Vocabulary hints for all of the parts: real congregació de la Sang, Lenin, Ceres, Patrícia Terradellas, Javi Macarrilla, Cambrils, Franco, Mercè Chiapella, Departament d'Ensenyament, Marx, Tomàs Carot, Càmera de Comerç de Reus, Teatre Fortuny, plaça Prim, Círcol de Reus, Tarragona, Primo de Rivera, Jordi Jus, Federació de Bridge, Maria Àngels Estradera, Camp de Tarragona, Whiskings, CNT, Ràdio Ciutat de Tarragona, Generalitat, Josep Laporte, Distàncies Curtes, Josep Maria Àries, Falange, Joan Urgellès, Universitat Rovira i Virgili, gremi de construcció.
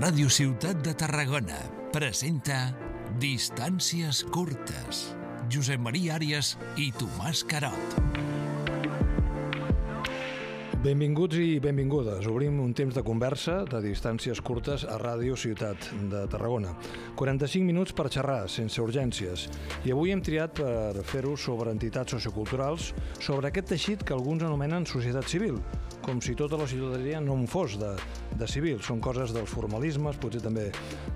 Ràdio Ciutat de Tarragona presenta Distàncies Curtes. Josep Maria Àries i Tomàs Carot. Benvinguts i benvingudes. Obrim un temps de conversa de Distàncies Curtes a Ràdio Ciutat de Tarragona. 45 minuts per xerrar, sense urgències. I avui hem triat per fer-ho sobre entitats socioculturals, sobre aquest teixit que alguns anomenen societat civil, com si tota la ciutadania no en fos de civil. Són coses dels formalismes, potser també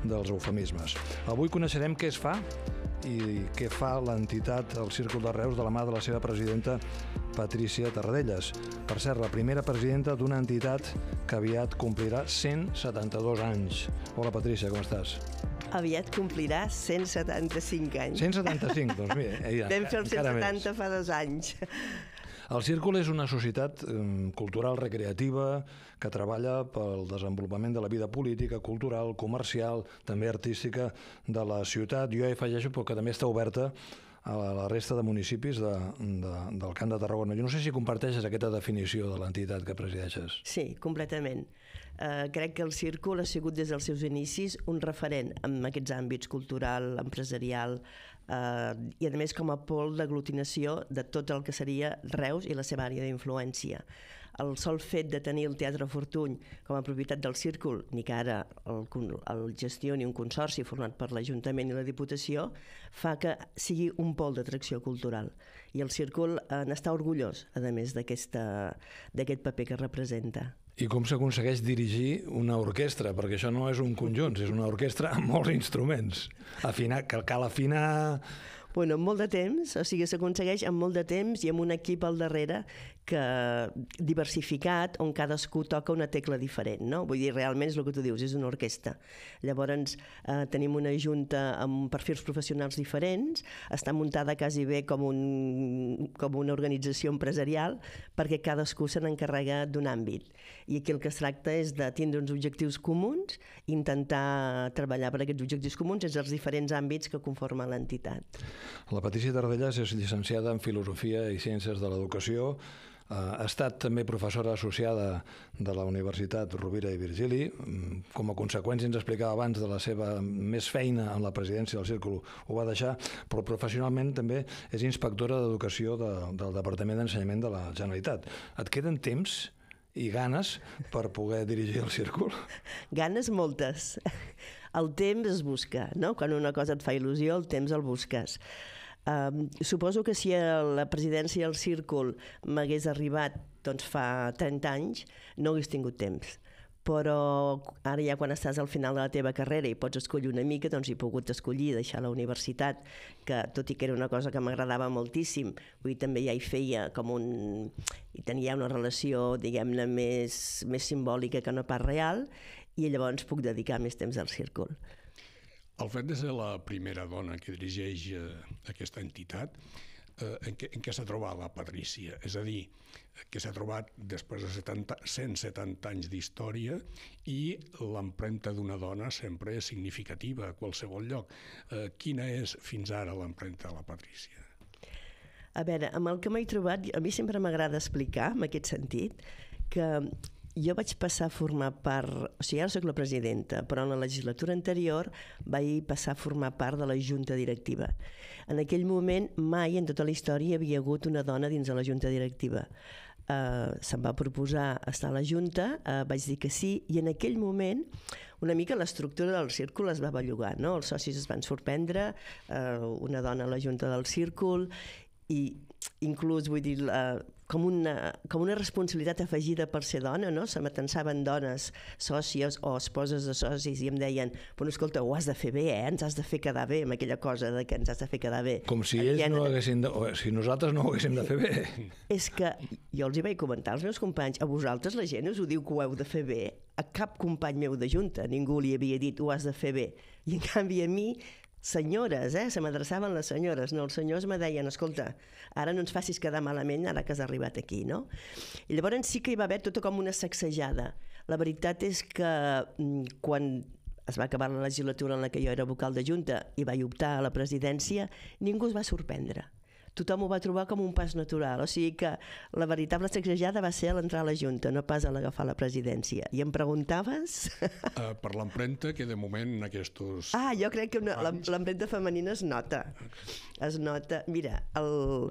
dels eufemismes. Avui coneixerem què es fa i què fa l'entitat al Círcol de Reus de la mà de la seva presidenta Patrícia Terradellas. Per cert, la primera presidenta d'una entitat que aviat complirà 172 anys. Hola, Patrícia, com estàs? Aviat complirà 175 anys. 175, doncs mira. Vam fer el 170 fa 2 anys. El Círcol és una societat cultural recreativa que treballa pel desenvolupament de la vida política, cultural, comercial, també artística de la ciutat. Jo hi afegeixo, però que també està oberta a la resta de municipis del Camp de Tarragona. Jo no sé si comparteixes aquesta definició de l'entitat que presideixes. Sí, completament. Crec que el Círcol ha sigut des dels seus inicis un referent en aquests àmbits cultural, empresarial i, a més, com a pol d'aglutinació de tot el que seria Reus i la seva àrea d'influència. El sol fet de tenir el Teatre Fortuny com a propietat del Círcol, ni que ara el gestioni un consorci format per l'Ajuntament i la Diputació, fa que sigui un pol d'atracció cultural. I el Círcol n'està orgullós, a més, d'aquest paper que representa. I com s'aconsegueix dirigir una orquestra? Perquè això no és un conjunt, és una orquestra amb molts instruments. Cal afinar... Bueno, amb molt de temps, o sigui, s'aconsegueix amb molt de temps i amb un equip al darrere que diversificat, on cadascú toca una tecla diferent, no? Vull dir, realment és el que tu dius, és una orquestra. Llavors, tenim una junta amb perfils professionals diferents, està muntada quasi bé com una organització empresarial, perquè cadascú se n'encarrega d'un àmbit. I aquí el que es tracta és de tindre uns objectius comuns, intentar treballar per aquests objectius comuns entre els diferents àmbits que conformen l'entitat. La Patrícia Terradellas és llicenciada en Filosofia i Ciències de l'Educació, ha estat també professora associada de la Universitat Rovira i Virgili. Com a conseqüència, ens explicava abans, de la seva més feina en la presidència del Círcol, ho va deixar, però professionalment també és inspectora d'Educació del Departament d'Ensenyament de la Generalitat. Et queden temps i ganes per poder dirigir el Círcol? Ganes moltes. El temps es busca, no? Quan una cosa et fa il·lusió, el temps el busques. Suposo que si la presidència del Círcol m'hagués arribat fa 30 anys, no hagués tingut temps. Però ara ja quan estàs al final de la teva carrera i pots escollir una mica, doncs he pogut escollir deixar la universitat, que tot i que era una cosa que m'agradava moltíssim, vull dir, també ja hi feia com un... i tenia una relació, diguem-ne, més simbòlica que no pas real, i llavors puc dedicar més temps al Círcol. El fet de ser la primera dona que dirigeix aquesta entitat, en què s'ha trobat la Patrícia? És a dir, que s'ha trobat després de 170 anys d'història i l'empremta d'una dona sempre és significativa a qualsevol lloc. Quina és fins ara l'empremta de la Patrícia? A veure, amb el que m'he trobat, a mi sempre m'agrada explicar, en aquest sentit, que jo vaig passar a formar part... O sigui, ara soc la presidenta, però en la legislatura anterior vaig passar a formar part de la junta directiva. En aquell moment mai en tota la història hi havia hagut una dona dins de la junta directiva. Se'm va proposar estar a la Junta, vaig dir que sí, i en aquell moment una mica l'estructura del Círcol es va bellugar, no? Els socis es van sorprendre, una dona a la Junta del Círcol, i inclús, vull dir, com una responsabilitat afegida per ser dona, no? Se m'atensaven dones sòcies o esposes de socis i em deien, però escolta, ho has de fer bé, ens has de fer quedar bé, amb aquella cosa de que ens has de fer quedar bé. Com si ells no ho haguessin de... o si nosaltres no ho haguéssim de fer bé. És que jo els hi vaig comentar als meus companys, a vosaltres la gent us ho diu que ho heu de fer bé, a cap company meu de junta ningú li havia dit ho has de fer bé, i en canvi a mi senyores, se m'adreçaven les senyores, no, els senyors me deien, escolta, ara no ens facis quedar malament ara que has arribat aquí, no? I llavors sí que hi va haver tota com una sacsejada. La veritat és que quan es va acabar la legislatura en la que jo era vocal de Junta i vaig optar a la presidència, ningú es va sorprendre. tothom ho va trobar com un pas natural, o sigui que la veritable sacsejada va ser a l'entrar a la Junta, no pas a l'agafar la presidència. I em preguntaves? Per l'empremta, que de moment en aquests... Ah, jo crec que l'empremta femenina es nota. Es nota. Mira, el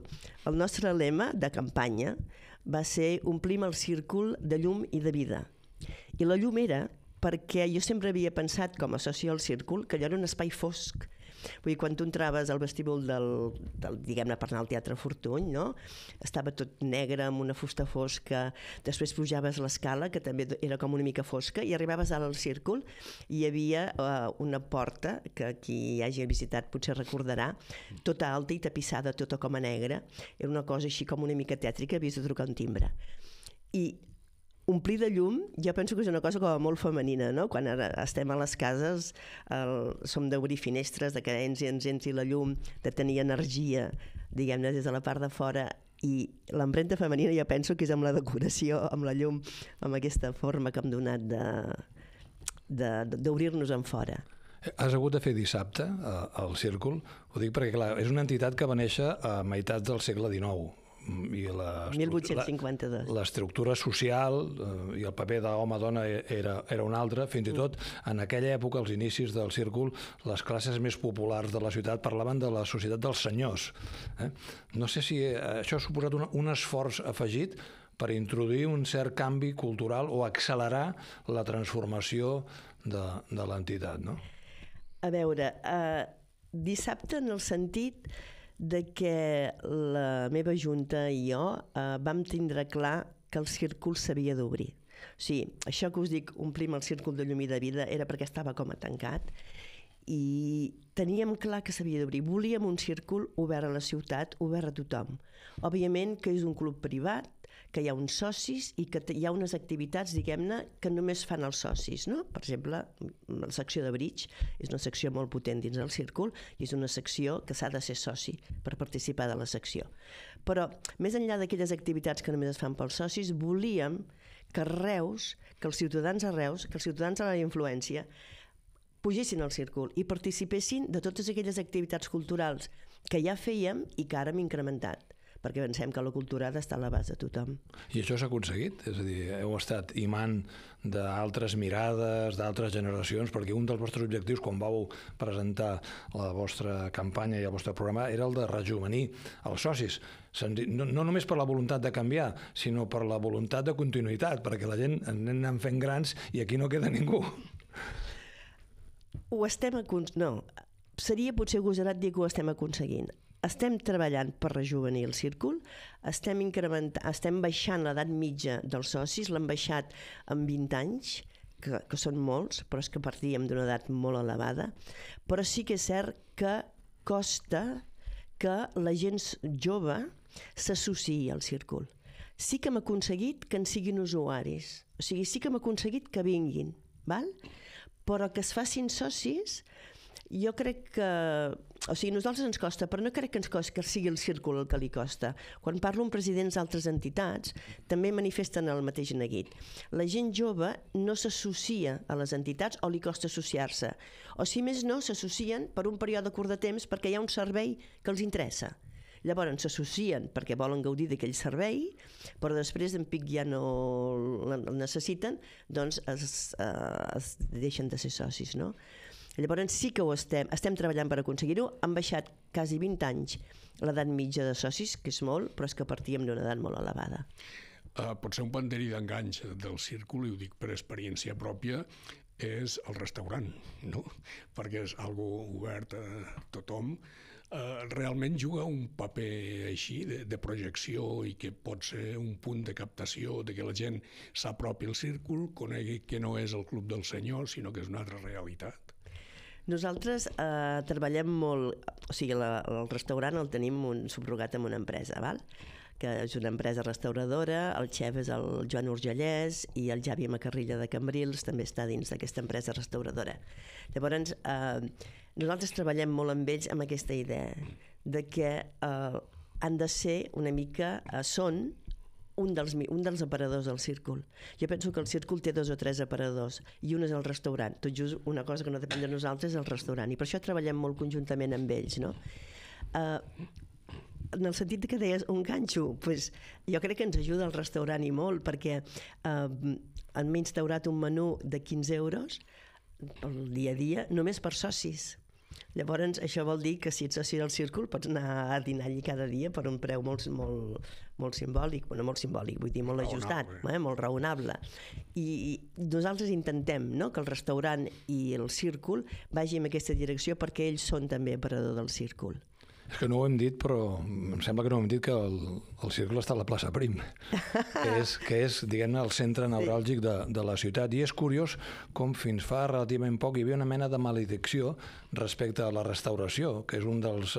nostre lema de campanya va ser omplim el círcol de llum i de vida. I la llum era perquè jo sempre havia pensat, com a soci del círcol, que allò era un espai fosc. Vull dir, quan tu entraves al vestíbul del, diguem-ne, per anar al Teatre Fortuny, no? Estava tot negre, amb una fusta fosca, després pujaves l'escala, que també era com una mica fosca, i arribaves ara al círcol, i hi havia una porta, que qui hagi visitat potser recordarà, tota alta i tapissada, tota com a negra, era una cosa així com una mica tètrica, havies de trucar un timbre. I omplir de llum, jo penso que és una cosa com a molt femenina, no? Quan ara estem a les cases, som d'obrir finestres, de que ens entri la llum, de tenir energia, diguem-ne, des de la part de fora, i l'empremta femenina jo penso que és amb la decoració, amb la llum, amb aquesta forma que hem donat d'obrir-nos en fora. Has hagut de fer dissabte al Círcol, ho dic perquè clar, és una entitat que va néixer a meitats del segle XIX, i l'estructura social i el paper d'home-dona era un altre. Fins i tot en aquella època, als inicis del Círcol, les classes més populars de la ciutat parlaven de la societat dels senyors. No sé si això ha suposat un esforç afegit per introduir un cert canvi cultural o accelerar la transformació de l'entitat, no? A veure, dissabte en el sentit de que la meva junta i jo vam tindre clar que el círcul s'havia d'obrir. O sigui, això que us dic, omplim el círcul de llum i de vida, era perquè estava com a tancat, i teníem clar que s'havia d'obrir. Volíem un círcul obert a la ciutat, obert a tothom. Òbviament que és un club privat, que hi ha uns socis i que hi ha unes activitats, diguem-ne, que només fan els socis, no? Per exemple, la secció de Bridge és una secció molt potent dins del círcul i és una secció que s'ha de ser soci per participar de la secció. Però, més enllà d'aquelles activitats que només es fan pels socis, volíem que Reus, que els ciutadans a Reus, que els ciutadans a la influència, pugessin al círcul i participessin de totes aquelles activitats culturals que ja fèiem i que ara hem incrementat, perquè pensem que la cultura ha d'estar a la base de tothom. I això s'ha aconseguit? És a dir, heu estat imant d'altres mirades, d'altres generacions, perquè un dels vostres objectius, quan vau presentar la vostra campanya i el vostre programa, era el de rejuvenir els socis. No només per la voluntat de canviar, sinó per la voluntat de continuïtat, perquè la gent anem fent grans i aquí no queda ningú. Ho estem aconseguint. No, seria potser agosarat dir que ho estem aconseguint. Estem treballant per rejuvenir el círcul, estem baixant l'edat mitja dels socis, l'hem baixat en 20 anys, que són molts, però és que partíem d'una edat molt elevada, però sí que és cert que costa que la gent jove s'associï al círcul. Sí que hem aconseguit que en siguin usuaris, o sigui, sí que hem aconseguit que vinguin, però que es facin socis, jo crec que... O sigui, a nosaltres ens costa, però no crec que ens costi que sigui el círcul el que li costa. Quan parlo amb presidents d'altres entitats, també manifesten el mateix neguit. La gent jove no s'associa a les entitats o li costa associar-se. O si més no, s'associen per un període curt de temps perquè hi ha un servei que els interessa. Llavors s'associen perquè volen gaudir d'aquell servei, però després d'en pic ja no el necessiten, doncs es deixen de ser socis, no? Llavors sí que ho estem treballant per aconseguir-ho. Han baixat quasi 20 anys l'edat mitja de socis, que és molt, però és que partíem d'una edat molt elevada. Pot ser un panderi d'enganys del círcul, i ho dic per experiència pròpia, és el restaurant, no? Perquè és algo obert a tothom. Realment juga un paper així de projecció i que pot ser un punt de captació, de que la gent s'apropi al círcul, conegui que no és el club del senyor, sinó que és una altra realitat. Nosaltres treballem molt... O sigui, el restaurant el tenim subrogat amb una empresa, que és una empresa restauradora, el xef és el Joan Urgellès i el Javi Macarrilla de Cambrils també està dins d'aquesta empresa restauradora. Llavors, nosaltres treballem molt amb ells amb aquesta idea de que han de ser una mica... Són un dels aparadors del círcul. Jo penso que el círcul té 2 o 3 aparadors i un és el restaurant. Tot just una cosa que no depèn de nosaltres és el restaurant, i per això treballem molt conjuntament amb ells. en el sentit que deies un ganxo, doncs jo crec que ens ajuda el restaurant i molt, perquè hem instaurat un menú de 15 euros el dia a dia només per socis. Llavors, això vol dir que si ets soci del Círcol pots anar a dinar allí cada dia per un preu molt simbòlic, bueno, molt simbòlic, vull dir, molt ajustat, molt raonable. I nosaltres intentem que el restaurant i el Círcol vagi en aquesta direcció perquè ells són també aparador del Círcol. És que no ho hem dit, però em sembla que no ho hem dit, que el Círcol està a la plaça Prim, que és, diguem-ne, el centre neuràlgic de la ciutat. I és curiós com fins fa relativament poc hi havia una mena de maledicció respecte a la restauració, que és un dels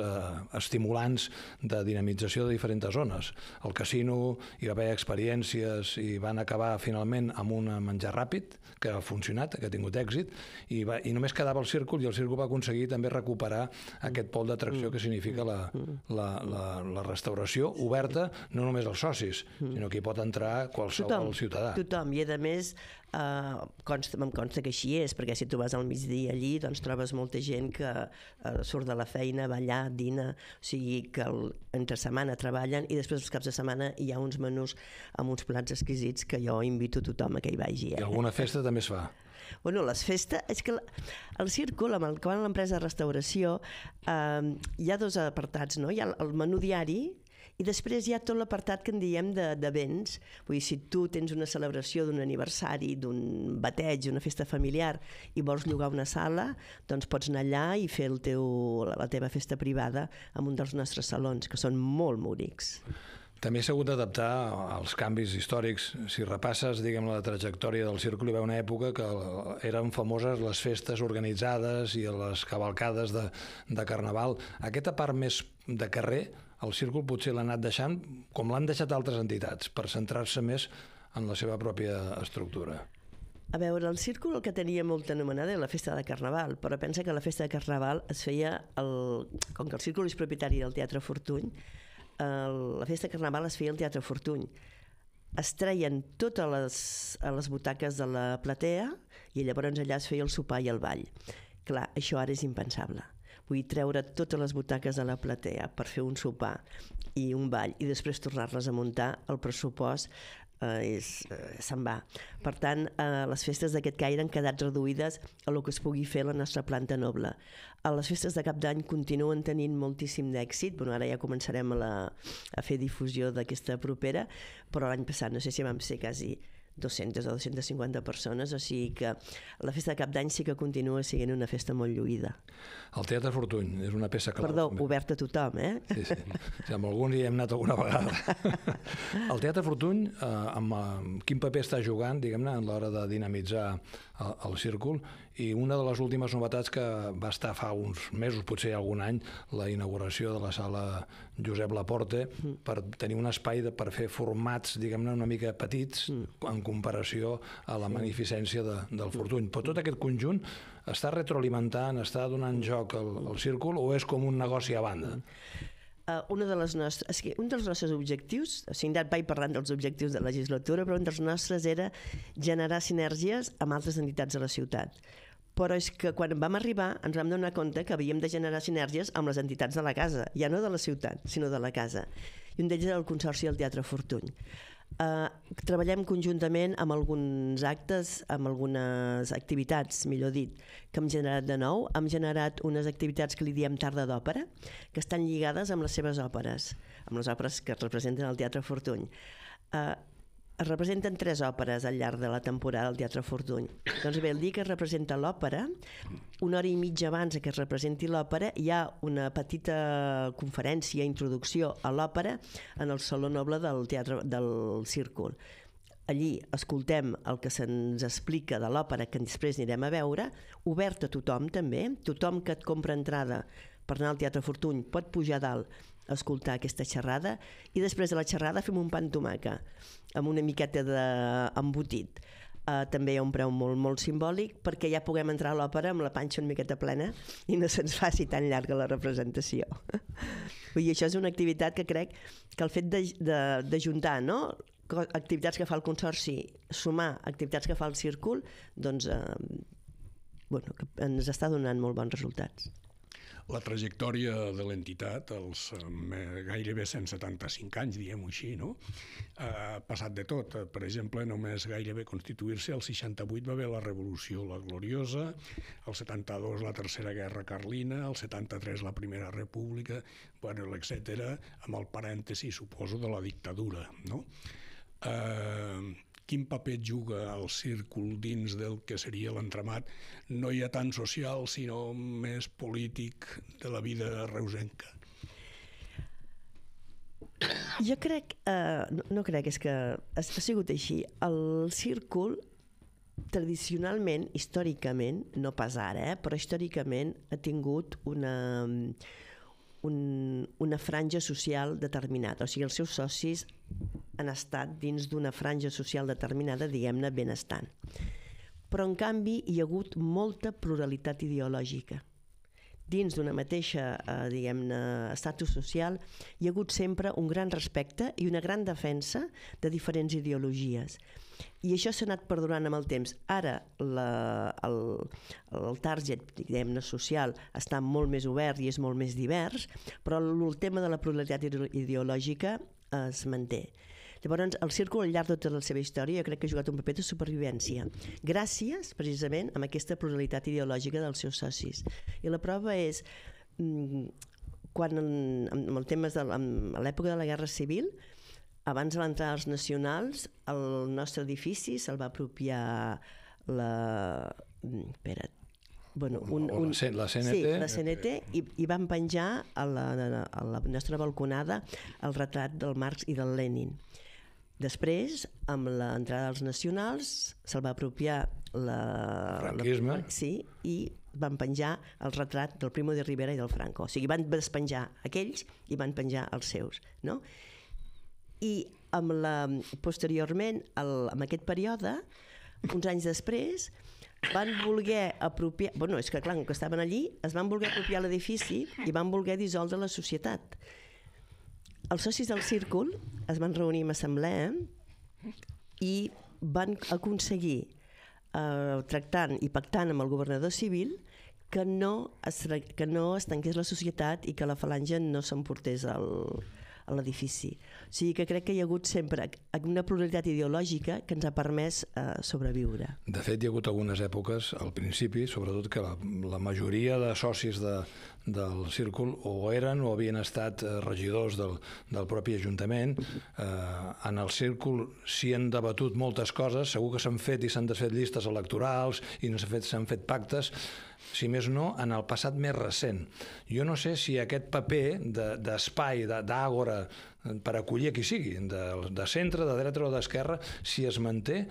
estimulants de dinamització de diferents zones. El casino, hi va haver experiències i van acabar finalment amb un menjar ràpid, que ha funcionat, que ha tingut èxit, i només quedava el Círcol, i el Círcol va aconseguir també recuperar aquest pol d'atracció que significa la restauració oberta no només als socis, sinó que hi pot entrar qualsevol ciutadà. Tothom, i a més em consta que així és, perquè si tu vas al migdia allí doncs trobes molta gent que surt de la feina, va allà, dina, o sigui que entre setmana treballen i després els caps de setmana hi ha uns menús amb uns plats exquisits que jo invito tothom a que hi vagi. I alguna festa també es fa? Bueno, les festes... És que el Círcol, amb el que va en l'empresa de restauració, hi ha dos apartats, no? Hi ha el menú diari i després hi ha tot l'apartat que en diem de béns. Vull dir, si tu tens una celebració d'un aniversari, d'un bateig, una festa familiar i vols llogar una sala, doncs pots anar allà i fer la teva festa privada en un dels nostres salons, que són molt bonics. També s'ha hagut d'adaptar als canvis històrics. Si repasses, diguem, la trajectòria del Círcol, hi va una època que eren famoses les festes organitzades i les cavalcades de carnaval. Aquesta part més de carrer, el Círcol potser l'ha anat deixant, com l'han deixat altres entitats, per centrar-se més en la seva pròpia estructura. A veure, el Círcol el que tenia molta anomenada era la festa de Carnaval, però pensa que la festa de Carnaval es feia, com que el Círcol és propietari del Teatre Fortuny, la festa de Carnaval es feia al Teatre Fortuny. Es treien totes les butaques de la platea i llavors allà es feia el sopar i el ball. Clar, això ara és impensable. Vull treure totes les butaques de la platea per fer un sopar i un ball i després tornar-les a muntar, el pressupost se'n va. Per tant, les festes d'aquest caire han quedat reduïdes a el que es pugui fer la nostra planta noble. Les festes de cap d'any continuen tenint moltíssim d'èxit. Ara ja començarem a fer difusió d'aquesta propera, però l'any passat no sé si vam ser quasi 200 o 250 persones, o sigui que la festa de cap d'any sí que continua sent una festa molt lluïda. El Teatre Fortuny és una peça clau. Perdó, obert a tothom, eh? Sí, sí. Amb alguns hi hem anat alguna vegada. El Teatre Fortuny, amb quin paper està jugant, diguem-ne, en l'hora de dinamitzar el Círcol? I una de les últimes novetats que va estar fa uns mesos, potser algun any, la inauguració de la sala Josep Laporte, per tenir un espai per fer formats, diguem-ne, una mica petits, en comparació a la magnificència del Fortuny. Però tot aquest conjunt està retroalimentant, està donant joc al Círcol, o és com un negoci a banda? Un dels nostres objectius, o sigui, vaig parlant dels objectius de la legislatura, però un dels nostres era generar sinergies amb altres entitats de la ciutat. Però és que quan vam arribar ens vam donar compte que havíem de generar sinergies amb les entitats de la casa, ja no de la ciutat, sinó de la casa. I un d'ells era el Consorci del Teatre Fortuny. Treballem conjuntament amb alguns actes, amb algunes activitats, millor dit, que hem generat de nou. Hem generat unes activitats que li diem tarda d'òpera, que estan lligades amb les seves òperes, amb les òperes que es representen al Teatre Fortuny. Es representen 3 òperes al llarg de la temporada al Teatre Fortuny. Doncs bé, el dia que es representa l'òpera, una hora i mitja abans que es representi l'òpera, hi ha una petita conferència, introducció a l'òpera en el Saló Noble del Círcol. Allí escoltem el que se'ns explica de l'òpera, que després anirem a veure, obert a tothom també. Tothom que et compra entrada per anar al Teatre Fortuny pot pujar a dalt a escoltar aquesta xerrada, i després de la xerrada fem un pa amb tomaca amb una miqueta d'embotit. També hi ha un preu molt simbòlic perquè ja puguem entrar a l'òpera amb la panxa una miqueta plena i no se'ns faci tan llarga la representació. I això és una activitat que crec que el fet d'ajuntar activitats que fa el Consorci, sumar activitats que fa el Círcol, doncs ens està donant molt bons resultats. la trajectòria de l'entitat, els gairebé 175 anys, diguem-ho així, ha passat de tot. Per exemple, només gairebé constituir-se, el 68 va haver la Revolució, la Gloriosa, el 72 la Tercera Guerra Carlina, el 73 la Primera República, etcètera, amb el parèntesi, suposo, de la dictadura. Quin paper juga el círcol dins del que seria l'entramat no ja tant social, sinó més polític de la vida reusenca? Jo crec, no crec, és que ha sigut així. El círcol, tradicionalment, històricament, no pas ara, però històricament ha tingut una franja social determinada, o sigui, els seus socis han estat dins d'una franja social determinada, diguem-ne, benestant. Però, en canvi, hi ha hagut molta pluralitat ideològica. Dins d'una mateixa, diguem-ne, estatus social, hi ha hagut sempre un gran respecte i una gran defensa de diferents ideologies. I això s'ha anat perdurant amb el temps. Ara el target, diguem-ne, social està molt més obert i és molt més divers, però el tema de la pluralitat ideològica es manté. Llavors, el círcol al llarg de tota la seva història jo crec que ha jugat un paper de supervivència gràcies, precisament, a aquesta pluralitat ideològica dels seus socis. I la prova és quan, en l'època de la Guerra Civil, abans de l'entrada dels nacionals, el nostre edifici se'l va apropiar la... Espera't. La CNT, i van penjar a la nostra balconada el retrat del Marx i del Lenin. Després, amb l'entrada dels nacionals, se'l va apropiar el franquisme i van penjar el retrat del Primo de Rivera i del Franco. O sigui, van despenjar aquells i van penjar els seus. I posteriorment, en aquest període, uns anys després, van voler apropiar... És que, clar, com que estaven allí, es van voler apropiar l'edifici i van voler dissoldre la societat. Els socis del círcol es van reunir en assemblea i van aconseguir, tractant i pactant amb el governador civil, que no es tanqués la societat i que la falange no s'emportés a l'edifici. O sigui que crec que hi ha hagut sempre una pluralitat ideològica que ens ha permès sobreviure. De fet, hi ha hagut algunes èpoques, al principi, sobretot que la majoria de socis del círcol o eren o havien estat regidors del propi Ajuntament. En el círcol s'hi han debatut moltes coses, segur que s'han fet i s'han desfet llistes electorals i s'han fet pactes, si més no, en el passat més recent. Jo no sé si aquest paper d'espai, d'àgora, per acollir qui sigui, de centre, de dreta o d'esquerra, si es manté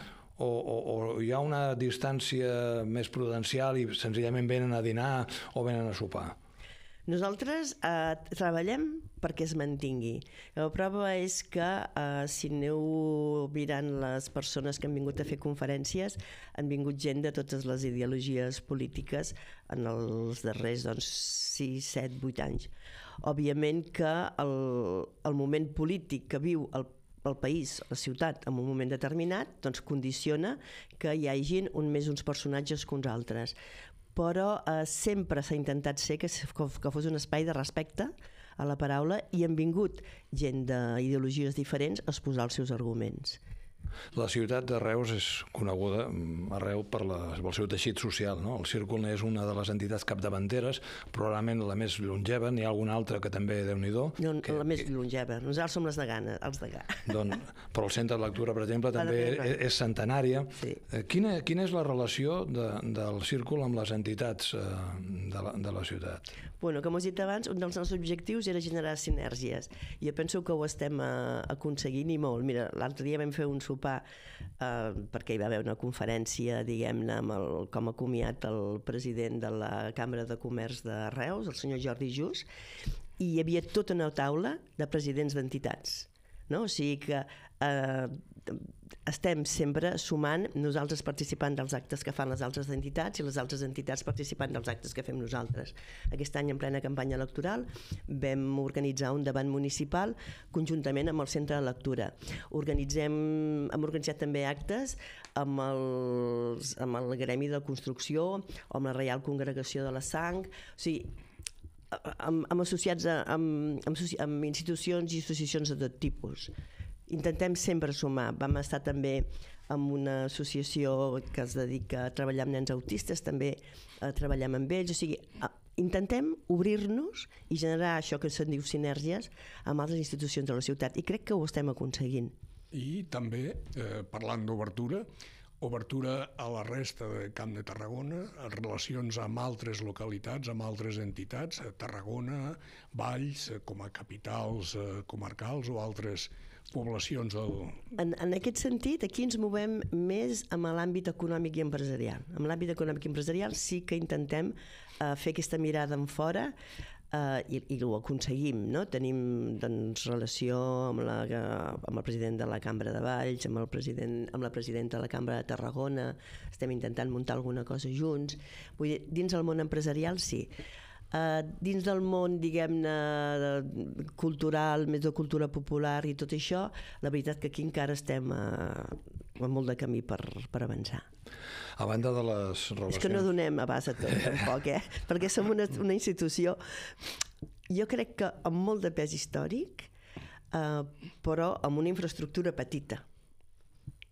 o hi ha una distància més prudencial i senzillament venen a dinar o venen a sopar. Nosaltres treballem perquè es mantingui. La prova és que si aneu mirant les persones que han vingut a fer conferències, han vingut gent de totes les ideologies polítiques en els darrers 6, 7, 8 anys. Òbviament que el moment polític que viu el país, la ciutat, en un moment determinat, doncs condiciona que hi hagin més uns personatges que uns altres. Però sempre s'ha intentat ser que fos un espai de respecte a la paraula i han vingut gent d'ideologies diferents a exposar els seus arguments. La ciutat de Reus és coneguda arreu pel seu teixit social. El Círcol és una de les entitats capdavanteres, probablement la més longeva, n'hi ha alguna altra que també, Déu-n'hi-do. No, la més longeva. Nosaltres som els de Gana, els de Gana. Però el centre de lectura, per exemple, també és centenària. Quina és la relació del Círcol amb les entitats de la ciutat? Bé, com us he dit abans, un dels nostres objectius era generar sinergies. Jo penso que ho estem aconseguint i molt. Mira, l'altre dia vam fer un sopar perquè hi va haver una conferència, diguem-ne, com ha acomiadat el president de la Càmera de Comerç de Reus, el senyor Jordi Jus, i hi havia tota una taula de presidents d'entitats. O sigui que estem sempre sumant, nosaltres participant dels actes que fan les altres entitats i les altres entitats participant dels actes que fem nosaltres. Aquest any, en plena campanya electoral, vam organitzar un debat municipal conjuntament amb el centre de lectura. Hem organitzat també actes amb el gremi de construcció o amb la real congregació de la Sang. O sigui, associats amb institucions i associacions de tot tipus. Intentem sempre sumar. Vam estar també amb una associació que es dedica a treballar amb nens autistes, també a treballar amb ells, o sigui, intentem obrir-nos i generar això que se'n diu sinergies amb altres institucions de la ciutat, i crec que ho estem aconseguint. I també, parlant d'obertura, obertura a la resta de Camp de Tarragona, relacions amb altres localitats, amb altres entitats, Tarragona, Valls, com a capitals comarcals o altres poblacions. En aquest sentit, aquí ens movem més en l'àmbit econòmic i empresarial. En l'àmbit econòmic i empresarial sí que intentem fer aquesta mirada enfora, i ho aconseguim. Tenim relació amb el president de la Cambra de Valls, amb la presidenta de la Cambra de Tarragona, estem intentant muntar alguna cosa junts. Vull dir, dins del món empresarial sí. Dins del món, diguem-ne, cultural, més de cultura popular i tot això, la veritat que aquí encara estem amb molt de camí per avançar. A banda de les relacions... És que no donem abast a tot, tampoc, perquè som una institució, jo crec que amb molt de pes històric, però amb una infraestructura petita.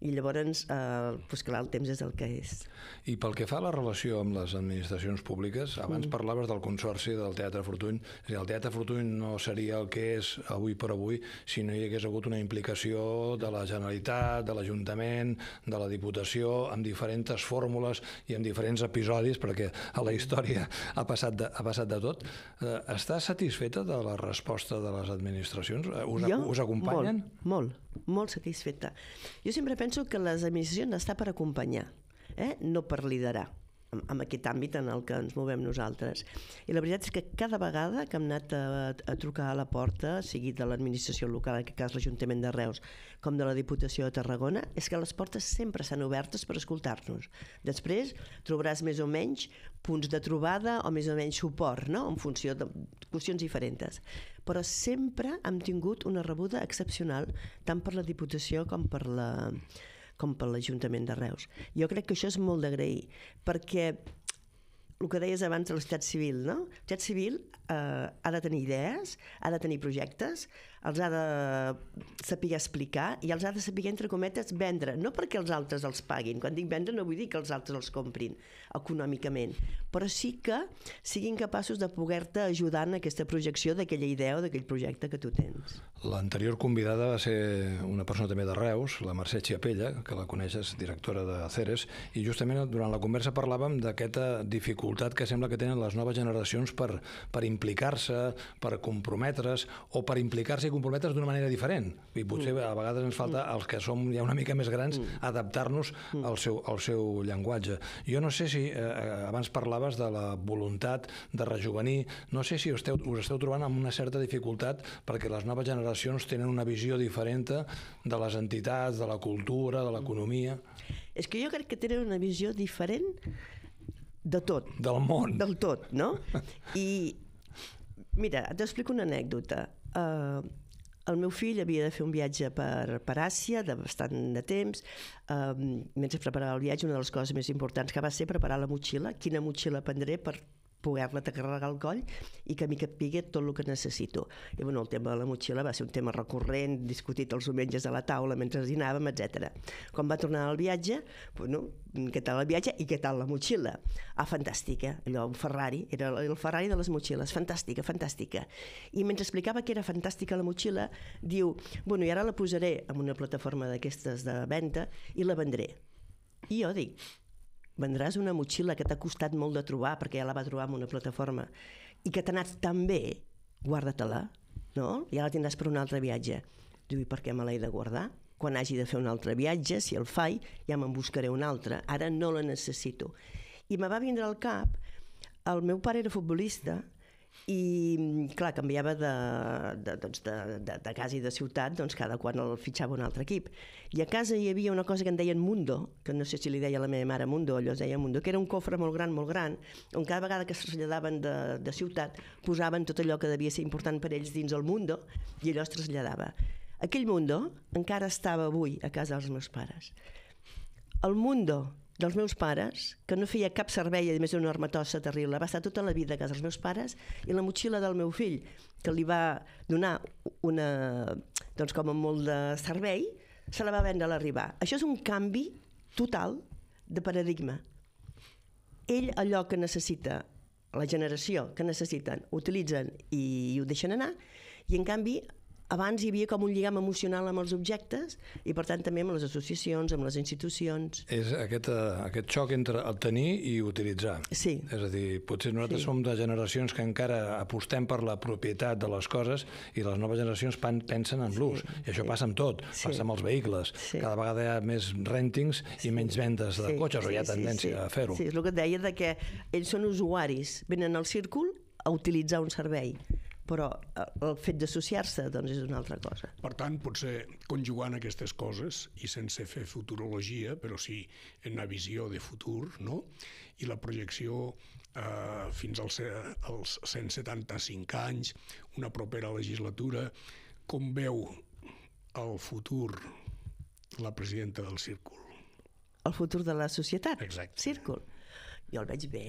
I llavors, clar, el temps és el que és. I pel que fa a la relació amb les administracions públiques, abans parlaves del Consorci del Teatre Fortuny. El Teatre Fortuny no seria el que és avui per avui si no hi hagués hagut una implicació de la Generalitat, de l'Ajuntament, de la Diputació, amb diferents fórmules i amb diferents episodis, perquè a la història ha passat de tot. Estàs satisfeta de la resposta de les administracions? Us acompanyen? Molt, molt satisfeta. Jo sempre penso que les administracions estan per acompanyar, no per liderar, en aquest àmbit en el que ens movem nosaltres. I la veritat és que cada vegada que hem anat a trucar a la porta, sigui de l'administració local, en aquest cas l'Ajuntament de Reus, com de la Diputació de Tarragona, és que les portes sempre estan obertes per escoltar-nos. Després trobaràs més o menys punts de trobada o més o menys suport, en funció de qüestions diferents. Però sempre hem tingut una rebuda excepcional, tant per la Diputació com per l'Ajuntament de Reus. Jo crec que això és molt d'agrair, perquè el que deies abans de la societat civil, no? La societat civil ha de tenir idees, ha de tenir projectes, els ha de saber explicar i els ha de saber, entre cometes, vendre. No perquè els altres els paguin. Quan dic vendre no vull dir que els altres els comprin econòmicament, però sí que siguin capaços de poder-te ajudar en aquesta projecció d'aquella idea o d'aquell projecte que tu tens. L'anterior convidada va ser una persona també de Reus, la Mercè Chiapella, que la coneixes, directora de Ceres, i justament durant la conversa parlàvem d'aquesta dificultat que sembla que tenen les noves generacions per implicar-se, per comprometre's, o per implicar-se i comprometre's d'una manera diferent. I potser a vegades ens falta, els que som ja una mica més grans, adaptar-nos al seu llenguatge. Jo no sé si, abans parlaves de la voluntat de rejuvenir, no sé si us esteu trobant amb una certa dificultat perquè les noves generacions tenen una visió diferent de les entitats, de la cultura, de l'economia. És que jo crec que tenen una visió diferent de tot. Del món. Del tot, no? I, mira, t'explico una anècdota. El meu fill havia de fer un viatge per Àsia de bastant de temps. Mentre preparava el viatge, una de les coses més importants que va ser preparar la motxilla. Quina motxilla prendré per poder-la carregar al coll i que a mi que pigui tot el que necessito. I, bueno, el tema de la motxilla va ser un tema recurrent, discutit els diumenges a la taula mentre dinàvem, etc. Quan va tornar al viatge, bueno, què tal el viatge i què tal la motxilla? Ah, fantàstica, allò, un Ferrari, era el Ferrari de les motxilles, fantàstica, fantàstica. I mentre explicava que era fantàstica la motxilla, diu, bueno, i ara la posaré en una plataforma d'aquestes de venda i la vendré. I jo dic, vendràs una motxilla que t'ha costat molt de trobar perquè ja la va trobar en una plataforma i que t'ha anat tan bé, guarda-te-la, no? Ja la tindràs per un altre viatge. Diu, i per què me l'he de guardar? Quan hagi de fer un altre viatge, si el faig, ja me'n buscaré un altre. Ara no la necessito. I me va vindre al cap, el meu pare era futbolista i, clar, canviava de casa i de ciutat cada quan el fitxava un altre equip. I a casa hi havia una cosa que en deien Mundo, que no sé si li deia la meva mare Mundo, allò es deia Mundo, que era un cofre molt gran, on cada vegada que es traslladaven de ciutat posaven tot allò que devia ser important per ells dins el Mundo i allò es traslladava. Aquell Mundo encara estava avui a casa dels meus pares. El Mundo dels meus pares, que no feia cap servei, a més d'una armatossa terrible, va estar tota la vida a casa dels meus pares, i la motxilla del meu fill, que li va donar una, doncs com amb molt de servei, se la va vendre a l'arribar. Això és un canvi total de paradigma. Ell, allò que necessita, la generació que necessiten, ho utilitzen i ho deixen anar, i en canvi abans hi havia com un lligam emocional amb els objectes i, per tant, també amb les associacions, amb les institucions. És aquest xoc entre el tenir i utilitzar. Sí. És a dir, potser nosaltres som de generacions que encara apostem per la propietat de les coses i les noves generacions pensen en l'ús. I això passa amb tot, passa amb els vehicles. Cada vegada hi ha més rentings i menys vendes de cotxes, o hi ha tendència a fer-ho. Sí, és el que et deia, que ells són usuaris, venen al círcul a utilitzar un servei, però el fet d'associar-se és una altra cosa. Per tant, potser conjugant aquestes coses i sense fer futurologia, però sí en una visió de futur i la projecció fins als 175 anys, una propera legislatura, com veu el futur la presidenta del Círcol? El futur de la societat? Exacte. Círcol. Jo el veig bé,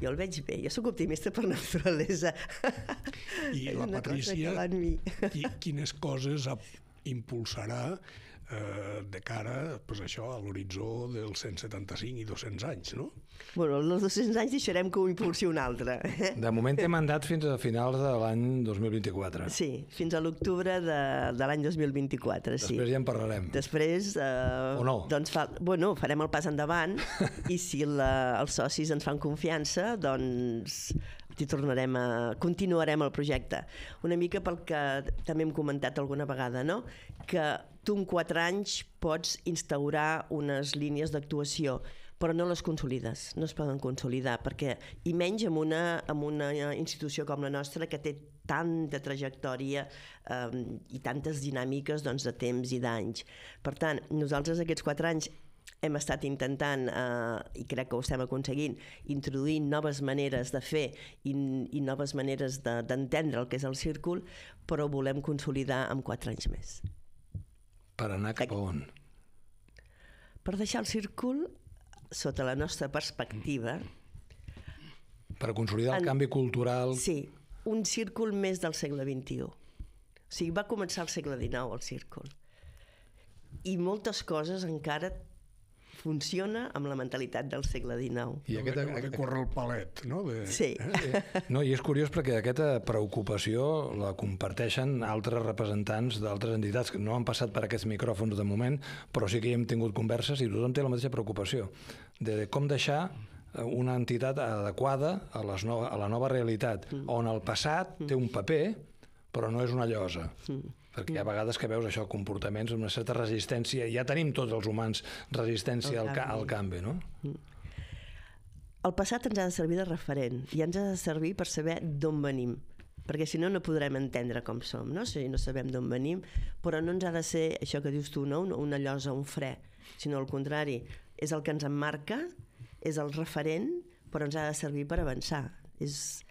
jo el veig bé. Jo sóc optimista per naturalesa. I la Patrícia, quines coses impulsarà de cara a l'horitzó dels 175 i 200 anys, no? Bueno, els 200 anys deixarem que ho impulsi un altre. De moment té mandat fins a finals de l'any 2024. Sí, fins a l'octubre de l'any 2024, sí. Després ja en parlarem. Després... O no? Bueno, farem el pas endavant i si els socis ens fan confiança, doncs... continuarem el projecte. Una mica pel que també hem comentat alguna vegada, que tu en 4 anys pots instaurar unes línies d'actuació, però no les consolides, no es poden consolidar, i menys en una institució com la nostra que té tanta trajectòria i tantes dinàmiques de temps i d'anys. Per tant, nosaltres aquests 4 anys hem estat intentant, i crec que ho estem aconseguint, introduir noves maneres de fer i noves maneres d'entendre el que és el círcul, però ho volem consolidar en 4 anys més. Per anar cap a on? Per deixar el círcul sota la nostra perspectiva. Per consolidar el canvi cultural. Sí, un círcul més del segle XXI. O sigui, va començar el segle XIX, el círcul. I moltes coses encara funciona amb la mentalitat del segle XIX. I aquest corre el palet, no? Sí. I és curiós perquè aquesta preocupació la comparteixen altres representants d'altres entitats que no han passat per aquests micròfons de moment, però sí que hi hem tingut converses i tothom té la mateixa preocupació de com deixar una entitat adequada a la nova realitat, on el passat té un paper, però no és una llosa. Perquè hi ha vegades que veus això, comportaments amb una certa resistència, i ja tenim tots els humans resistència al canvi, no? El passat ens ha de servir de referent, i ens ha de servir per saber d'on venim, perquè si no, no podrem entendre com som, no? Si no sabem d'on venim, però no ens ha de ser això que dius tu, una llosa, un fre, sinó al contrari, és el que ens emmarca, és el referent, però ens ha de servir per avançar. És...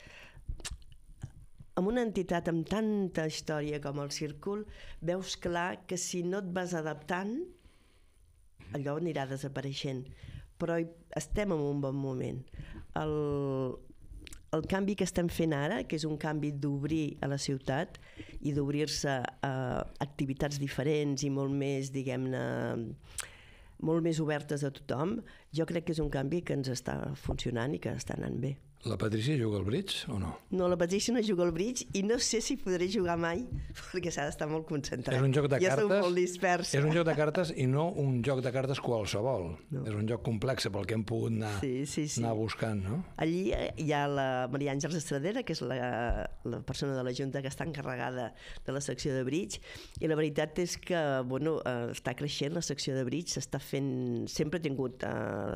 amb una entitat amb tanta història com el Círcol, veus clar que si no et vas adaptant, allò anirà desapareixent. Però estem en un bon moment. El canvi que estem fent ara, que és un canvi d'obrir a la ciutat i d'obrir-se a activitats diferents i molt més, diguem-ne, molt més obertes a tothom, jo crec que és un canvi que ens està funcionant i que està anant bé. La Patrícia juga al bridge o no? No, la Patrícia no juga al bridge i no sé si podré jugar mai perquè s'ha d'estar molt concentrat. És un joc de cartes. Ja sóc molt dispersa. És un joc de cartes i no un joc de cartes qualsevol. És un joc complex pel que hem pogut anar buscant, no? Allí hi ha la Maria Àngels Estradera, que és la persona de la Junta que està encarregada de la secció de bridge, i la veritat és que, bueno, està creixent la secció de bridge, s'està fent... sempre ha tingut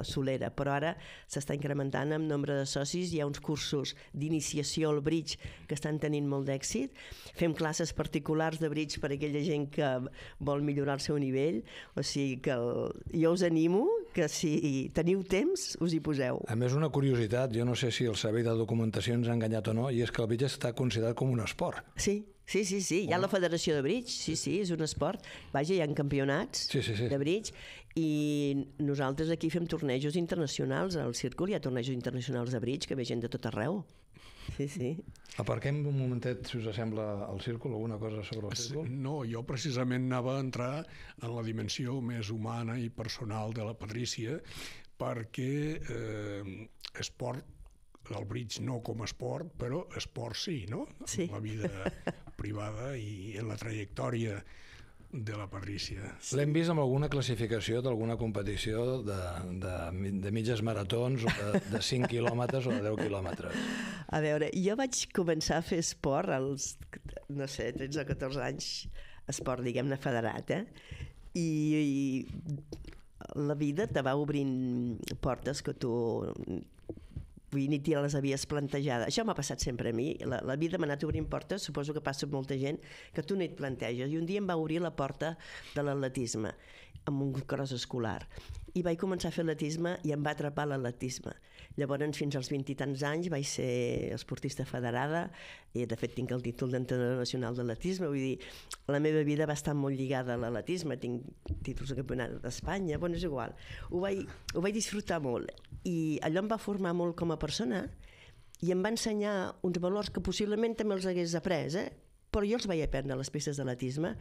solera, però ara s'està incrementant amb nombre de socis. Hi ha uns cursos d'iniciació al bridge que estan tenint molt d'èxit. Fem classes particulars de bridge per a aquella gent que vol millorar el seu nivell. O sigui que jo us animo que si teniu temps us hi poseu. A més, una curiositat, jo no sé si el servei de documentació ens ha enganyat o no, i és que el bridge està considerat com un esport. Sí. Sí, hi ha la Federació de Bridge, sí, és un esport. Vaja, hi ha campionats de Bridge i nosaltres aquí fem tornejos internacionals al Círcol, hi ha tornejos internacionals de Bridge que ve gent de tot arreu. Sí. Aparquem un momentet, si us sembla, al Círcol, alguna cosa sobre el Círcol? No, jo precisament anava a entrar en la dimensió més humana i personal de la Patrícia perquè esport, el bridge no com a esport, però esport sí, no? En la vida privada i en la trajectòria de la Patrícia. L'hem vist amb alguna classificació d'alguna competició de mitges maratons de 5 quilòmetres o de 10 quilòmetres. A veure, jo vaig començar a fer esport als, no sé, 13 o 14 anys, esport, diguem-ne, federat, i la vida te va obrint portes que tu... ni te les havies plantejades. Això m'ha passat sempre a mi. La vida m'ha anat obrint portes, suposo que passa amb molta gent, que tu no et planteges. I un dia em va obrir la porta de l'atletisme, amb un cross escolar. I vaig començar a fer atletisme i em va atrapar l'atletisme. Llavors, fins als 20 i tants anys, vaig ser esportista federada i, de fet, tinc el títol d'entrenador nacional d'atletisme. Vull dir, la meva vida va estar molt lligada a l'atletisme. Tinc títols de campionat d'Espanya, bueno, és igual. Ho vaig disfrutar molt. I allò em va formar molt com a persona i em va ensenyar uns valors que possiblement també els hagués après, però jo els vaig aprendre a les peces d'atletisme,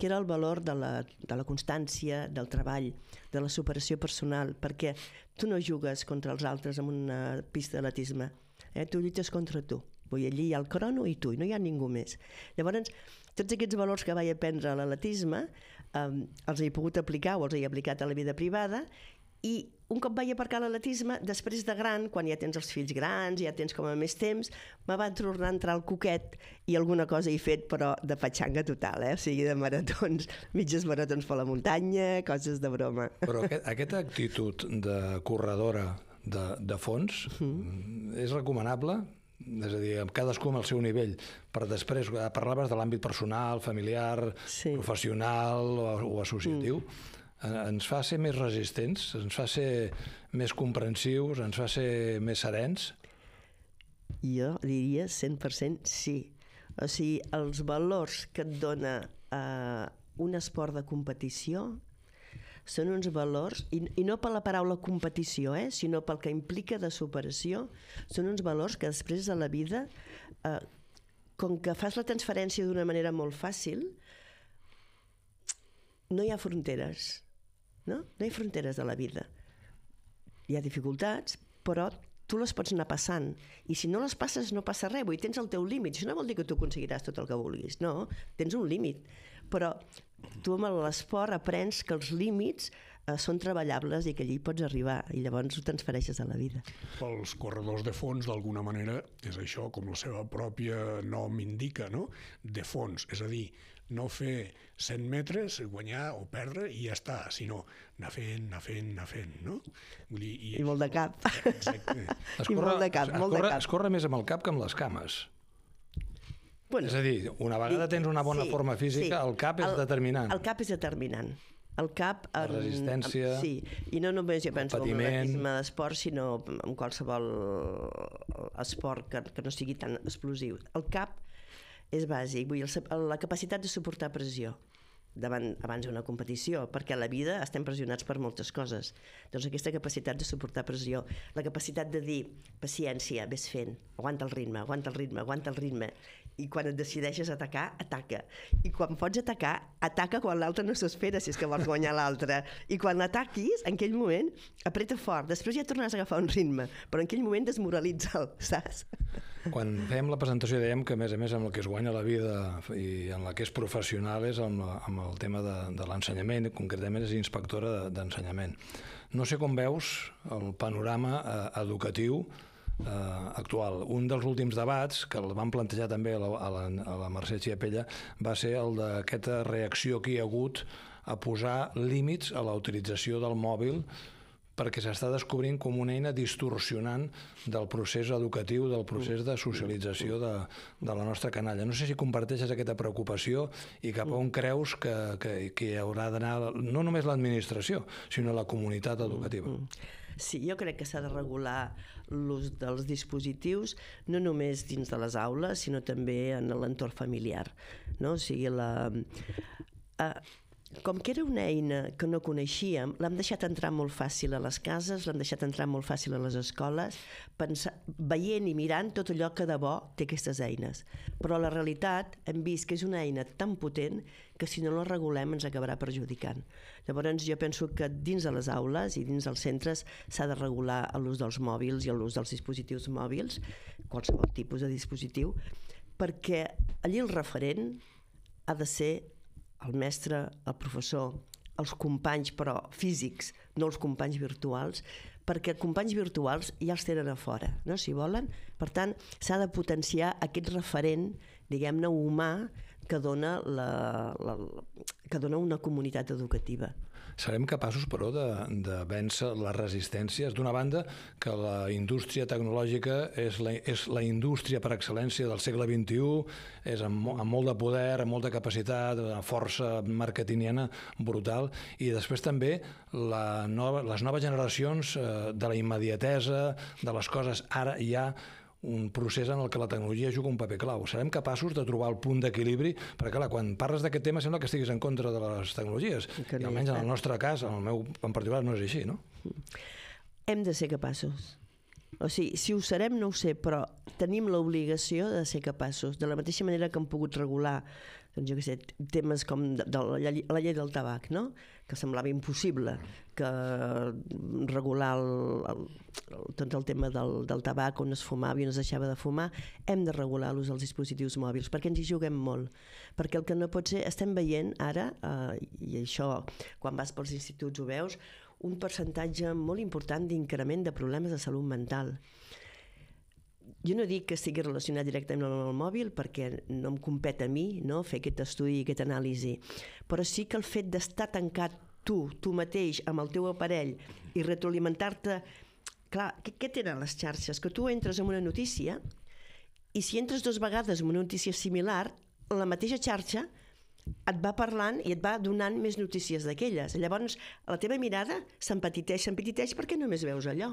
que era el valor de la constància, del treball, de la superació personal, perquè tu no jugues contra els altres en una pista d'atletisme, tu lluites contra tu. Allí hi ha el crono i tu, i no hi ha ningú més. Llavors, tots aquests valors que vaig aprendre a l'atletisme els he pogut aplicar o els he aplicat a la vida privada. I un cop vaig aparcar l'atletisme, després de gran, quan ja tens els fills grans, ja tens com a més temps, me va tornar a entrar el coquet i alguna cosa he fet, però de patxanga total, o sigui, de maratons, mitges maratons per la muntanya, coses de broma. Però aquesta actitud de corredora de fons és recomanable? És a dir, cadascú amb el seu nivell. Per després, parlaves de l'àmbit personal, familiar, professional o associatiu. Ens fa ser més resistents, ens fa ser més comprensius, ens fa ser més serens? Jo diria 100% sí. O sigui, els valors que et dona un esport de competició són uns valors, i no per la paraula competició, sinó pel que implica de superació, són uns valors que després de la vida, com que fas la transferència d'una manera molt fàcil, no hi ha fronteres. No hi ha fronteres de la vida. Hi ha dificultats, però tu les pots anar passant. I si no les passes, no passa res. Vull dir, tens el teu límit. Això no vol dir que tu aconseguiràs tot el que vulguis. No, tens un límit. Però tu amb l'esport aprens que els límits són treballables i que allí pots arribar. I llavors ho transfereixes a la vida. Pels corredors de fons, d'alguna manera, és això, com la seva pròpia nom indica, no? De fons. És a dir, no fer 100 metres, guanyar o perdre i ja està, sinó anar fent, no? I molt de cap. Exacte. Es corre més amb el cap que amb les cames. És a dir, una vegada tens una bona forma física, el cap és determinant. El cap és determinant. El cap... La resistència... Sí, i no només jo penso en l'atletisme d'esport, sinó en qualsevol esport que no sigui tan explosiu. El cap és bàsic, vull dir, la capacitat de suportar pressió abans d'una competició, perquè a la vida estem pressionats per moltes coses. Doncs aquesta capacitat de suportar pressió, la capacitat de dir, paciència, ves fent, aguanta el ritme, i quan et decideixes atacar, ataca. I quan pots atacar, ataca quan l'altre no s'espera, si és que vols guanyar l'altre. I quan l'ataquis, en aquell moment, apreta fort. Després ja tornaràs a agafar un ritme, però en aquell moment desmoralitza'l, saps? Quan fèiem la presentació dèiem que, a més, amb el que es guanya la vida i en la que és professional és amb el tema de l'ensenyament, concretament és inspectora d'ensenyament. No sé com veus el panorama educatiu actual. Un dels últims debats que el van plantejar també a la Mercè Chiapella va ser el d'aquesta reacció que hi ha hagut a posar límits a la utilització del mòbil perquè s'està descobrint com una eina distorsionant del procés educatiu, del procés de socialització de la nostra canalla. No sé si comparteixes aquesta preocupació i cap a on creus que hi haurà d'anar no només l'administració, sinó la comunitat educativa. Sí, jo crec que s'ha de regular l'ús dels dispositius, no només dins de les aules, sinó també en l'entorn familiar. O sigui, com que era una eina que no coneixíem, l'hem deixat entrar molt fàcil a les cases, l'hem deixat entrar molt fàcil a les escoles, veient i mirant tot allò que de bo té aquestes eines. Però la realitat hem vist que és una eina tan potent que si no la regulem ens acabarà perjudicant. Llavors jo penso que dins de les aules i dins dels centres s'ha de regular l'ús dels mòbils i l'ús dels dispositius mòbils, qualsevol tipus de dispositiu, perquè allí el referent ha de ser el mestre, el professor, els companys, però físics, no els companys virtuals, perquè companys virtuals ja els tenen a fora, si volen. Per tant, s'ha de potenciar aquest referent, diguem-ne, humà que dona una comunitat educativa. Serem capaços, però, de vèncer les resistències. D'una banda, que la indústria tecnològica és la indústria per excel·lència del segle XXI, és amb molt de poder, amb molta capacitat, una força marketingiana brutal, i després també les noves generacions de la immediatesa, de les coses ara i ja, un procés en el que la tecnologia juga un paper clau. Serem capaços de trobar el punt d'equilibri, perquè, clar, quan parles d'aquest tema sembla que estiguis en contra de les tecnologies, i almenys en el nostre cas, en el meu en particular, no és així, no? Hem de ser capaços. O sigui, si ho serem no ho sé, però tenim l'obligació de ser capaços, de la mateixa manera que hem pogut regular temes com la llei del tabac, que semblava impossible regular tot el tema del tabac, on es fumava i on es deixava de fumar. Hem de regular l'ús dels dispositius mòbils perquè ens hi juguem molt, perquè el que no pot ser, estem veient ara, i això quan vas pels instituts ho veus, un percentatge molt important d'increment de problemes de salut mental. Jo no dic que estigui relacionat directament amb el mòbil, perquè no em competeix a mi fer aquest estudi i aquesta anàlisi, però sí que el fet d'estar tancat tu mateix, amb el teu aparell, i retroalimentar-te... Clar, què tenen les xarxes? Que tu entres en una notícia i si entres dues vegades en una notícia similar, la mateixa xarxa et va parlant i et va donant més notícies d'aquelles. Llavors, la teva mirada s'empetiteix perquè només veus allò.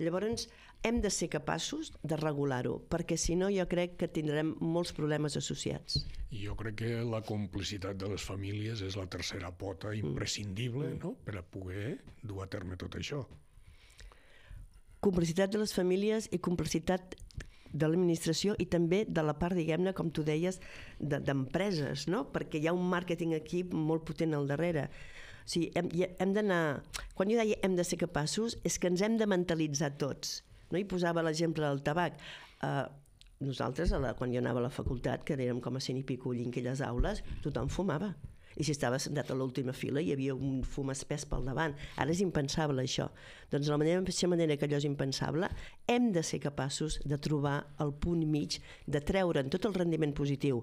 Llavors, hem de ser capaços de regular-ho, perquè si no jo crec que tindrem molts problemes associats. Jo crec que la complicitat de les famílies és la tercera pota imprescindible per a poder dur a terme tot això. Complicitat de les famílies i complicitat de l'administració i també de la part, diguem-ne, com tu deies, d'empreses, perquè hi ha un màrqueting aquí molt potent al darrere. O sigui, hem d'anar... Quan jo deia hem de ser capaços, és que ens hem de mentalitzar tots. I posava l'exemple del tabac. Nosaltres, quan jo anava a la facultat, que érem com a 100 i escaig en aquelles aules, tothom fumava. I si estava sentat a l'última fila hi havia un fum espès pel davant. Ara és impensable, això. Doncs de la mateixa manera que allò és impensable, hem de ser capaços de trobar el punt mig, de treure'n tot el rendiment positiu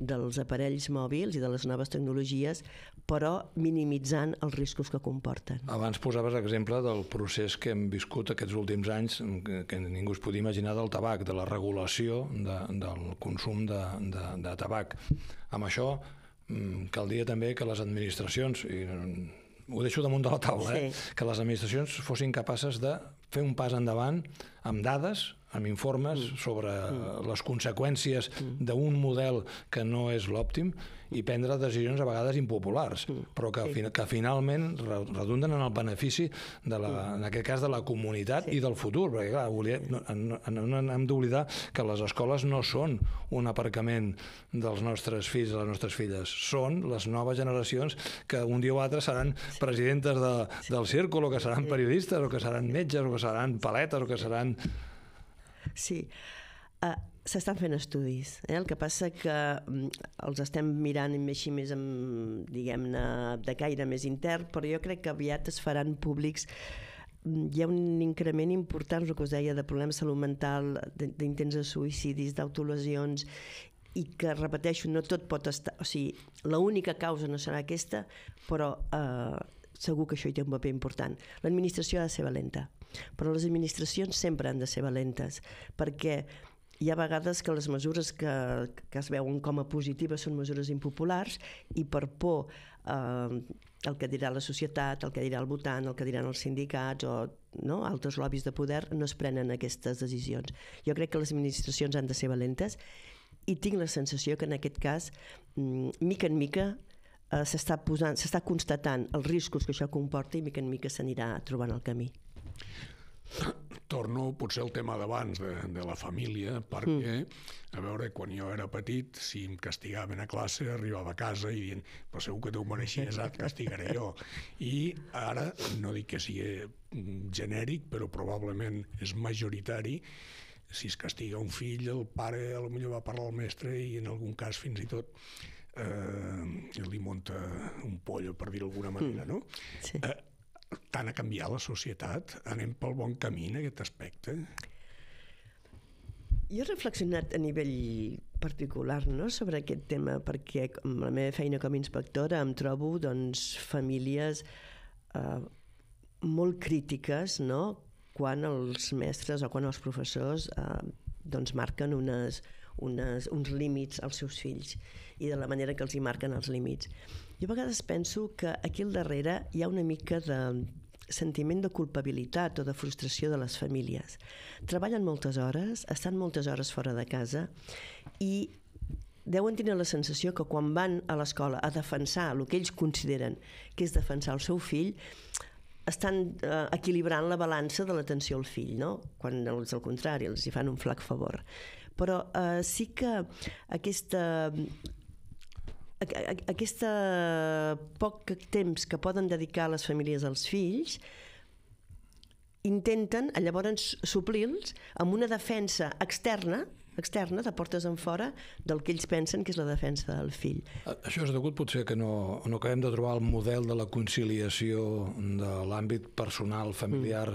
dels aparells mòbils i de les noves tecnologies, però minimitzant els riscos que comporten. Abans posaves l'exemple del procés que hem viscut aquests últims anys, que ningú es podia imaginar, del tabac, de la regulació del consum de tabac. Amb això caldria també que les administracions, ho deixo damunt de la taula, que les administracions fossin capaces de fer un pas endavant amb dades, amb informes sobre les conseqüències d'un model que no és l'òptim i prendre decisions a vegades impopulars, però que finalment redunden en el benefici, en aquest cas, de la comunitat i del futur, perquè clar, no hem d'oblidar que les escoles no són un aparcament dels nostres fills i les nostres filles, són les noves generacions que un dia o altre seran presidentes del Círcol, o que seran periodistes, o que seran metges, o que seran paletes, o que seran... Sí, s'estan fent estudis. El que passa que els estem mirant així més, diguem-ne, de caire més intern, però jo crec que aviat es faran públics. Hi ha un increment important, el que us deia, de problemes de salut mental, d'intents de suïcidis, d'autolesions, i que, repeteixo, no tot pot estar... O sigui, l'única causa no serà aquesta, però segur que això hi té un paper important. L'administració ha de ser valenta. Però les administracions sempre han de ser valentes, perquè hi ha vegades que les mesures que es veuen com a positives són mesures impopulars i per por el que dirà la societat, el que dirà el votant, el que diran els sindicats o altres lobbies de poder, no es prenen aquestes decisions. Jo crec que les administracions han de ser valentes i tinc la sensació que en aquest cas, mica en mica, s'està constatant els riscos que això comporta i mica en mica s'anirà trobant el camí. Torno potser al tema d'abans de la família, perquè a veure, quan jo era petit, si em castigaven a classe, arribava a casa i dient, però segur que tu mereixes, et castigaré jo. I ara, no dic que sigui genèric, però probablement és majoritari, si es castiga un fill, el pare potser va parlar al mestre i en algun cas fins i tot li munta un pollo, per dir-ho d'alguna manera, no? Sí. Tant a canviar la societat? Anem pel bon camí en aquest aspecte? Jo he reflexionat a nivell particular sobre aquest tema perquè amb la meva feina com a inspectora em trobo famílies molt crítiques quan els mestres o quan els professors marquen uns límits als seus fills i de la manera que els hi marquen els límits. Jo a vegades penso que aquí al darrere hi ha una mica de sentiment de culpabilitat o de frustració de les famílies. Treballen moltes hores, estan moltes hores fora de casa i deuen tenir la sensació que quan van a l'escola a defensar el que ells consideren que és defensar el seu fill, estan equilibrant la balança de l'atenció al fill, quan és el contrari, els hi fan un flac favor. Però sí que aquesta poc temps que poden dedicar les famílies als fills intenten llavors suplir-los amb una defensa externa, de portes enfora, del que ells pensen que és la defensa del fill. Això és degut potser que no acabem de trobar el model de la conciliació de l'àmbit personal, familiar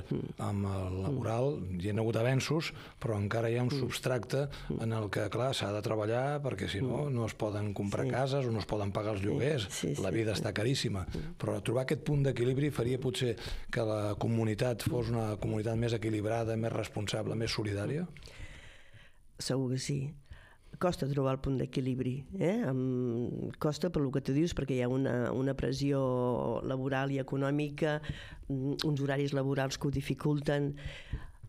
amb el laboral. Hi ha hagut avenços, però encara hi ha un substracte en el que, clar, s'ha de treballar perquè si no, no es poden comprar cases o no es poden pagar els lloguers. La vida està caríssima. Però trobar aquest punt d'equilibri faria potser que la comunitat fos una comunitat més equilibrada, més responsable, més solidària? Segur que sí. Costa trobar el punt d'equilibri. Costa pel que tu dius, perquè hi ha una pressió laboral i econòmica, uns horaris laborals que ho dificulten.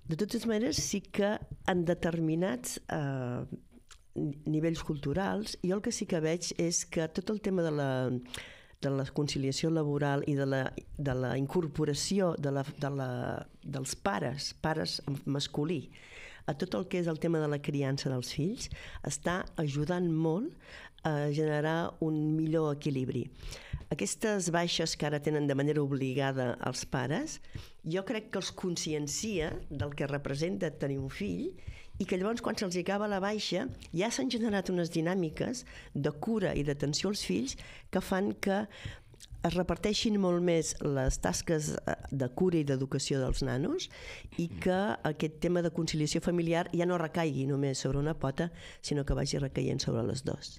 De totes maneres, sí que en determinats nivells culturals, jo el que sí que veig és que tot el tema de la conciliació laboral i de la incorporació dels pares masculí, a tot el que és el tema de la criança dels fills, està ajudant molt a generar un millor equilibri. Aquestes baixes que ara tenen de manera obligada els pares, jo crec que els consciencia del que representa tenir un fill i que llavors quan se'ls acaba la baixa ja s'han generat unes dinàmiques de cura i d'atenció als fills que fan que es reparteixin molt més les tasques de cura i d'educació dels nanos i que aquest tema de conciliació familiar ja no recaigui només sobre una pota, sinó que vagi recaient sobre les dues.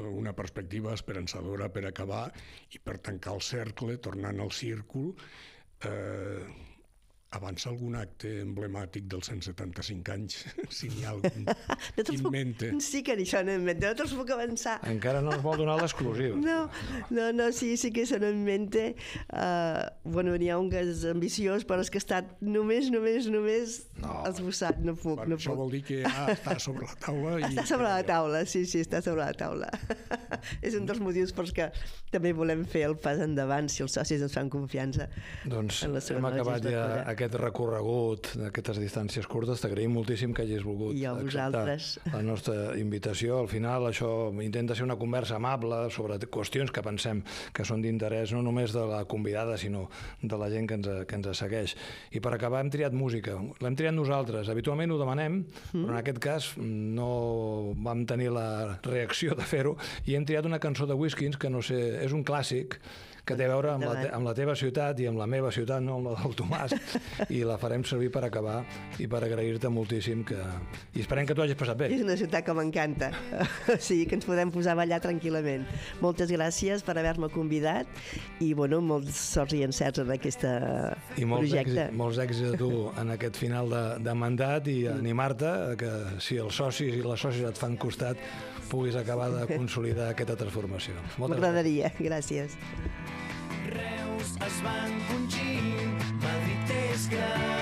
Una perspectiva esperançadora per acabar i per tancar el cercle, tornant al círcul. Avança algun acte emblemàtic dels 175 anys, si n'hi ha algun inventa. Sí que això no inventa, no te'ls puc avançar. Encara no ens vol donar l'exclusiva. No, sí que se n'inventa. Bueno, n'hi ha un que és ambiciós, però és que ha estat només esbossat, no puc. Això vol dir que està sobre la taula. Està sobre la taula, sí, està sobre la taula. És un dels motius pels que també volem fer el pas endavant, si els socis ens fan confiança. Doncs hem acabat ja aquest recorregut d'aquestes distàncies curtes. T'agraïm moltíssim que hagis volgut acceptar la nostra invitació. Al final això intenta ser una conversa amable sobre qüestions que pensem que són d'interès no només de la convidada sinó de la gent que ens segueix. I per acabar hem triat música. L'hem triat nosaltres. Habitualment ho demanem, però en aquest cas no vam tenir la reacció de fer-ho i hem triat una cançó de Whiskings que no sé, és un clàssic que té a veure amb la teva ciutat i amb la meva ciutat, no amb la del Tomàs, i la farem servir per acabar i per agrair-te moltíssim que... i esperem que tu hagis passat bé. És una ciutat que m'encanta, o sigui que ens podem posar a ballar tranquil·lament. Moltes gràcies per haver-me convidat i, bueno, molts sorts i encerts en aquest projecte. I molts èxits a tu en aquest final de mandat i animar-te que si els socis i les sòcies et fan costat puguis acabar de consolidar aquesta transformació. M'agradaria, gràcies. Reus es va encongir, Madrid és gran.